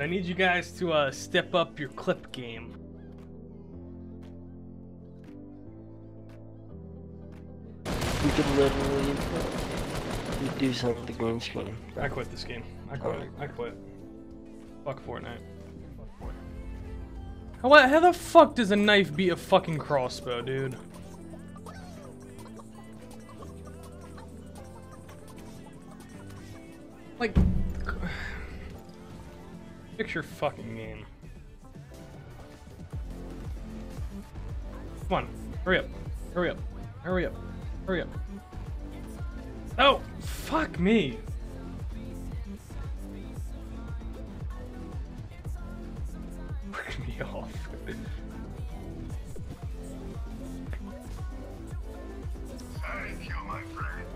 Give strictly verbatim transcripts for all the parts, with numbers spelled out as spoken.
I need you guys to uh, step up your clip game. We can literally do something with the green screen. I quit this game. I quit. Right. I quit. Fuck Fortnite. Fuck Fortnite. How, how the fuck does a knife beat a fucking crossbow, dude? Like, picture fucking game. Come on, hurry up, hurry up, hurry up, hurry up. Oh, fuck me. Bring me off. Sorry, kill my friend.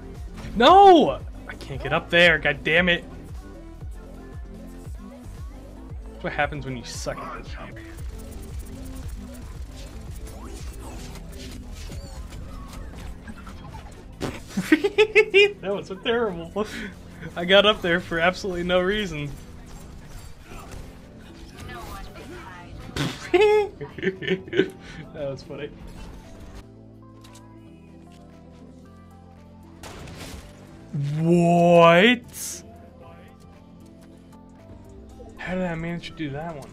No! Can't get up there, god damn it. That's what happens when you suck at this game. That was so terrible. I got up there for absolutely no reason. That was funny. What? How did I manage to do that one?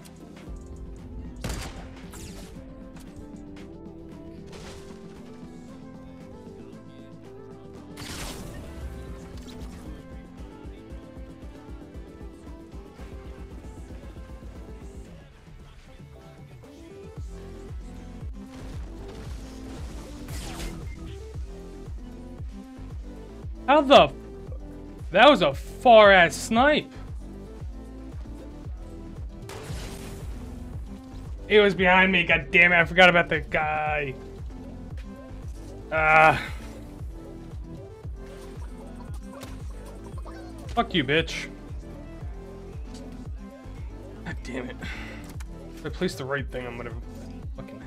How the f- That was a far-ass snipe. It was behind me, god damn it, I forgot about the guy. Ah. Uh, fuck you, bitch. God damn it. If I place the right thing, I'm gonna fucking...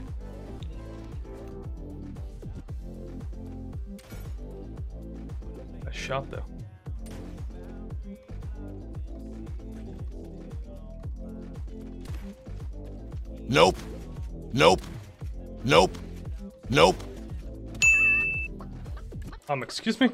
Nice shot, though. Nope. Nope. Nope. Nope. Um, excuse me?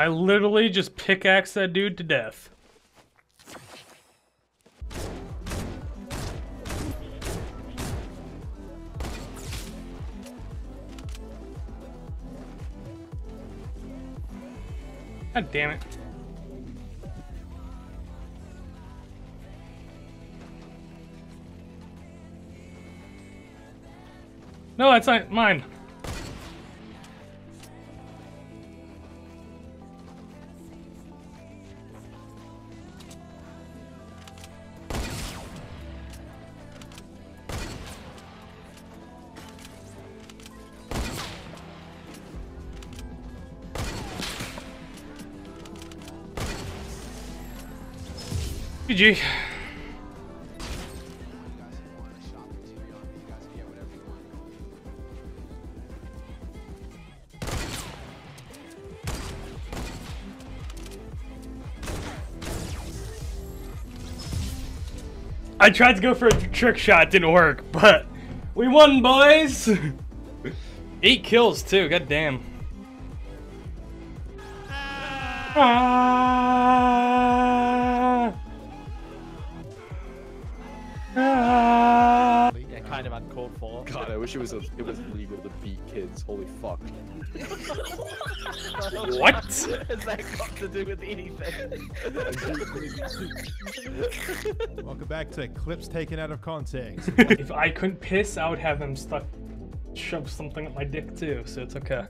I literally just pickaxed that dude to death. God damn it. No, that's not mine. G G. I tried to go for a trick shot, didn't work, but we won, boys. Eight kills too, god damn. Ah. kind of uncalled for. God, I wish it was a, it was legal to beat kids. Holy fuck. What? Has that got to do with anything? Welcome back to clips taken out of context. If I couldn't piss, I would have them stuck, shove something at my dick too. So it's okay.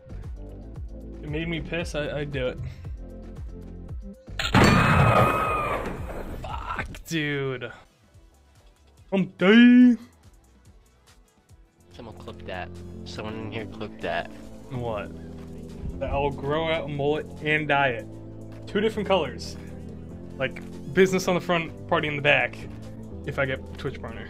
If it made me piss, I, I'd do it. Fuck, dude. I'm dying. Someone clip that. Someone in here clip that. What? That I'll grow out a mullet and dye it. Two different colors. Like, business on the front, party in the back. If I get Twitch partner.